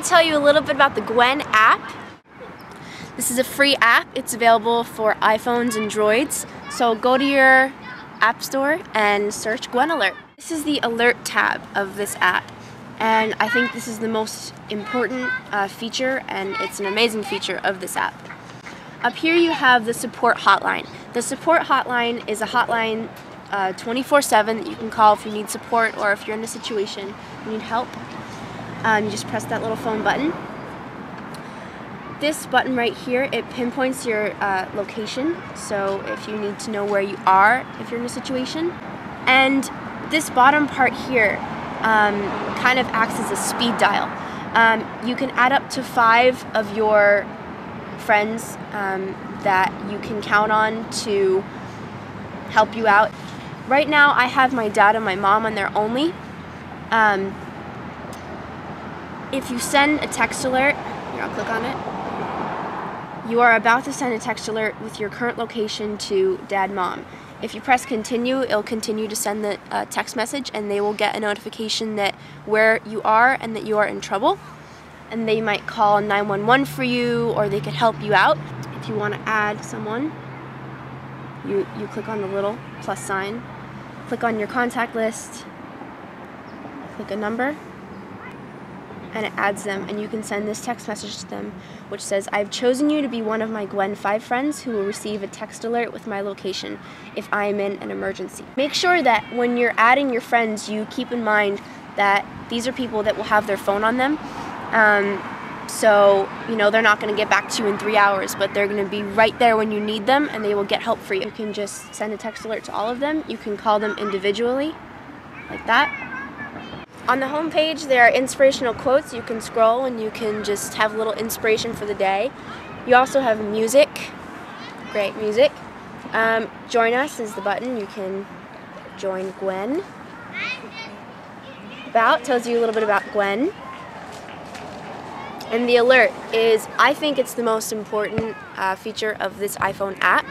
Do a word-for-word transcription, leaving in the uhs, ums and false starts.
going to tell you a little bit about the GWEN app. This is a free app. It's available for iPhones and droids. So go to your app store and search GWEN Alert. This is the alert tab of this app, and I think this is the most important uh, feature, and it's an amazing feature of this app. Up here you have the support hotline. The support hotline is a hotline twenty-four seven that you can call if you need support or if you're in a situation you need help. Um, you just press that little phone button. This button right here, it pinpoints your uh, location, so if you need to know where you are if you're in a situation. And this bottom part here um, kind of acts as a speed dial. Um, you can add up to five of your friends um, that you can count on to help you out. Right now I have my dad and my mom on there only. Um, if you send a text alert, here I'll click on it, you are about to send a text alert with your current location to dad, mom. If you press continue, it'll continue to send the uh, text message, and they will get a notification that where you are and that you are in trouble. And they might call nine one one for you, or they could help you out. If you want to add someone, you, you click on the little plus sign, click on your contact list, click a number, and it adds them, and you can send this text message to them which says, "I've chosen you to be one of my GWEN five friends who will receive a text alert with my location if I am in an emergency." Make sure that when you're adding your friends, you keep in mind that these are people that will have their phone on them. Um, so, you know, they're not going to get back to you in three hours, but they're going to be right there when you need them, and they will get help for you. You can just send a text alert to all of them. You can call them individually, like that. On the home page, there are inspirational quotes. You can scroll and you can just have a little inspiration for the day. You also have music, great music. Um, join us is the button. You can join GWEN. About tells you a little bit about GWEN. And the alert is, I think it's the most important uh, feature of this iPhone app.